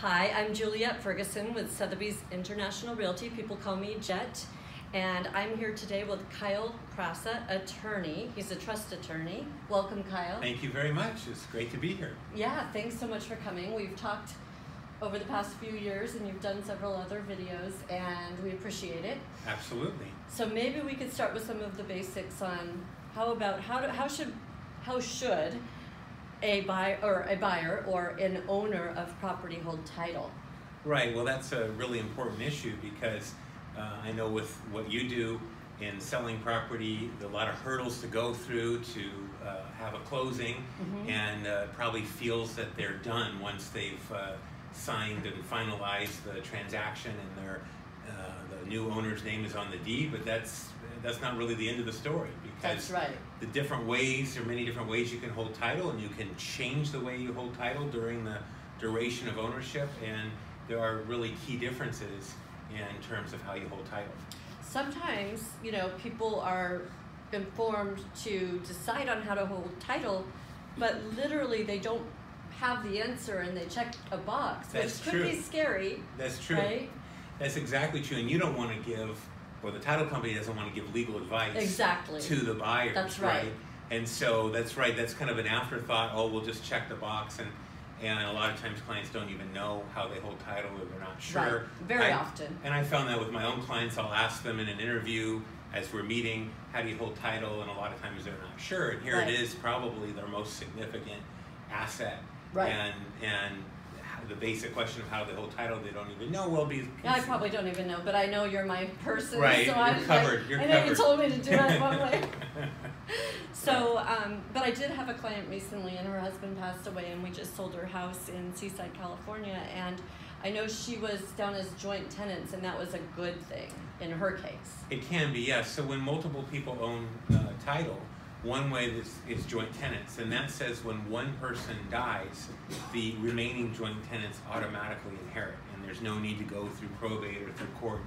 Hi, I'm Juliette Ferguson with Sotheby's International Realty. People call me Jet. And I'm here today with Kyle Krasa, attorney. He's a trust attorney. Welcome, Kyle. Thank you very much. It's great to be here. Yeah, thanks so much for coming. We've talked over the past few years and you've done several other videos and we appreciate it. Absolutely. So maybe we could start with some of the basics on how should a buyer or an owner of property hold title? Right, well that's a really important issue because I know with what you do in selling property, there are a lot of hurdles to go through to have a closing, and probably feels that they're done once they've signed and finalized the transaction and their, the new owner's name is on the deed, but that's not really the end of the story because that's right. The different ways, there are many different ways you can hold title, and you can change the way you hold title during the duration of ownership, and there are really key differences in terms of how you hold title. Sometimes, you know, people are informed to decide on how to hold title, but literally they don't have the answer and they check a box, which could be scary. That's true. Right? That's exactly true, and you don't want to give, or the title company doesn't want to give legal advice to the buyers. That's right. And so that's right, that's kind of an afterthought, oh, we'll just check the box, and a lot of times clients don't even know how they hold title or they're not sure. Right. Very often. And I found that with my own clients, I'll ask them in an interview as we're meeting, how do you hold title? And a lot of times they're not sure, and here it is probably their most significant asset. Right. And the basic question of how they hold title, they don't even know. I probably don't even know, but I know you're my person. Right, so I'm covered. Like, I know you told me to do that one way. So, but I did have a client recently, and her husband passed away, and we just sold her house in Seaside, California, and I know she was down as joint tenants, and that was a good thing in her case. It can be, yes. So when multiple people own title, one way is joint tenants, and that says when one person dies, the remaining joint tenants automatically inherit, and there's no need to go through probate or through court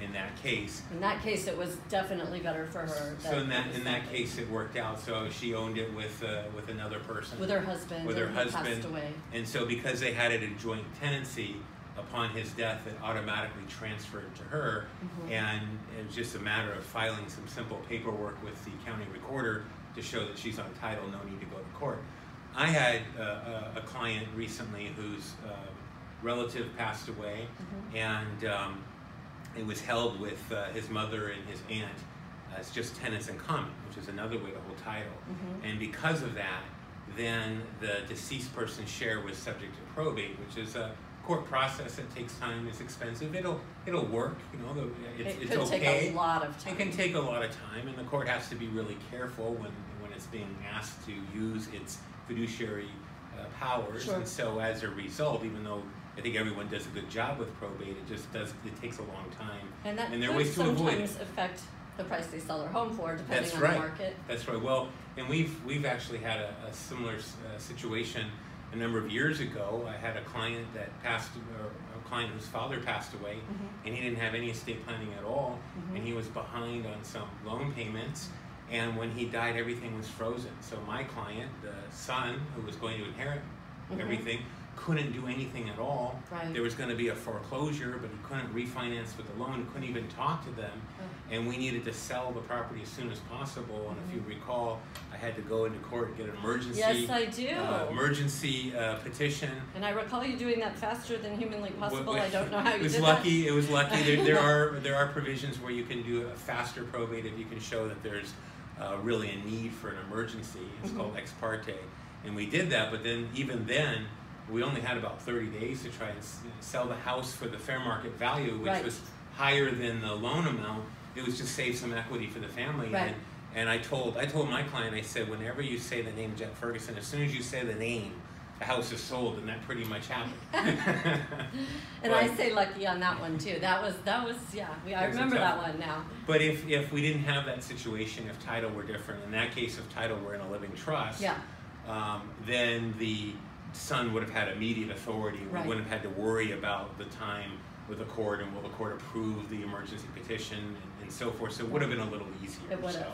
in that case. In that case, it was definitely better for her. So in that case, it worked out. So she owned it with another person. With her husband. With her husband. He passed away. And so because they had it in joint tenancy, upon his death, it automatically transferred to her, and it was just a matter of filing some simple paperwork with the county recorder to show that she's on title, no need to go to court. I had a client recently whose relative passed away, and it was held with his mother and his aunt as just tenants in common, which is another way to hold title. And because of that, then the deceased person's share was subject to probate, which is a court process that takes time, is expensive. It'll work, you know. It could take a lot of time. It can take a lot of time, and the court has to be really careful when it's being asked to use its fiduciary powers. Sure. And so, as a result, even though I think everyone does a good job with probate, it takes a long time. And that could sometimes affect the price they sell their home for, depending on the market. That's right. Well, and we've actually had a similar situation. A number of years ago, I had a client whose father passed away, and he didn't have any estate planning at all, and he was behind on some loan payments, and when he died, everything was frozen. So my client, the son, who was going to inherit everything, couldn't do anything at all. Right. There was going to be a foreclosure, but he couldn't refinance with the loan, couldn't even talk to them, and we needed to sell the property as soon as possible. And if you recall, I had to go into court and get an emergency. Yes, I do. Emergency petition. And I recall you doing that faster than humanly possible. I don't know how you did that. It was lucky. There are provisions where you can do a faster probate if you can show that there's really a need for an emergency. It's called ex parte, and we did that. But then even then, we only had about 30 days to try and sell the house for the fair market value, which was higher than the loan amount. It was just save some equity for the family. Right. And I told my client, I said, whenever you say the name Jet Ferguson, as soon as you say the name, the house is sold, and that pretty much happened. And I say lucky on that one too. That was yeah. I remember that one now. But if we didn't have that situation, if title were different, in that case, if title were in a living trust, then the son would have had immediate authority. We wouldn't have had to worry about the time with the court and will the court approve the emergency petition and so forth. So it would have been a little easier. It would have.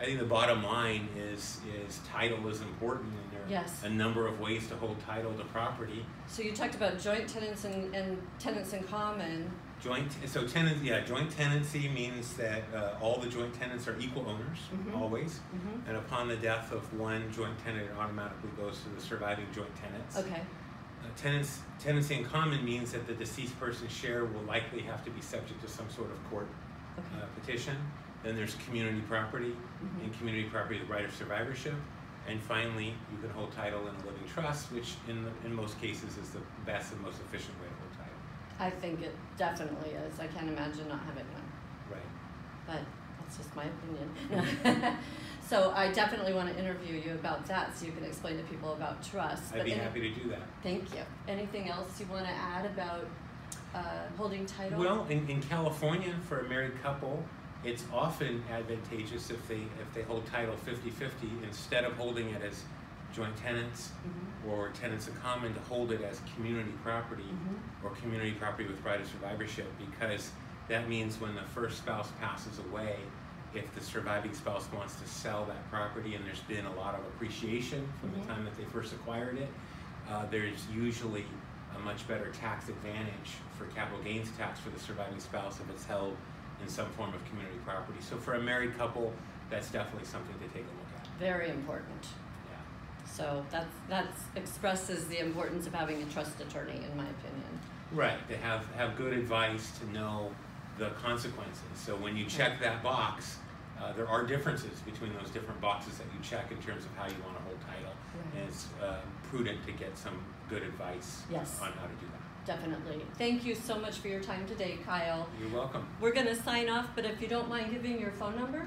I think the bottom line is title is important, and there are a number of ways to hold title to property. So you talked about joint tenants and tenants in common. Joint tenancy means that all the joint tenants are equal owners, always. And upon the death of one joint tenant, it automatically goes to the surviving joint tenants. Okay. Tenancy in common means that the deceased person's share will likely have to be subject to some sort of court petition. Then there's community property, and community property, the right of survivorship. And finally, you can hold title in a living trust, which in most cases is the best and most efficient way to hold title. I think it definitely is. I can't imagine not having one. Right. But that's just my opinion. So I definitely want to interview you about that so you can explain to people about trust. I'd be happy to do that. Thank you. Anything else you want to add about holding title? Well, in California, for a married couple, it's often advantageous if they hold title 50-50 instead of holding it as joint tenants or tenants in common, to hold it as community property or community property with right of survivorship, because that means when the first spouse passes away, if the surviving spouse wants to sell that property and there's been a lot of appreciation from the time that they first acquired it, there's usually a much better tax advantage for capital gains tax for the surviving spouse if it's held in some form of community property. So for a married couple, that's definitely something to take a look at. Very important. Yeah. So that expresses the importance of having a trust attorney, in my opinion. Right, to have good advice, to know the consequences. So when you check that box, there are differences between those different boxes that you check in terms of how you want to hold title. Right. And it's prudent to get some good advice on how to do that. Definitely. Thank you so much for your time today, Kyle. You're welcome. We're going to sign off, but if you don't mind giving your phone number?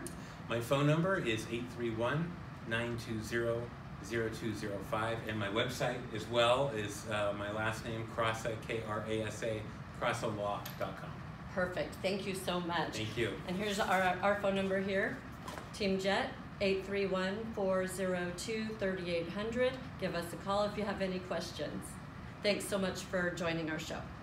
My phone number is 831-920-0205, and my website as well is my last name, Krasa, K-R-A-S-A, krasalaw.com. Perfect. Thank you so much. Thank you. And here's our phone number here, Team Jet, 831-402-3800. Give us a call if you have any questions. Thanks so much for joining our show.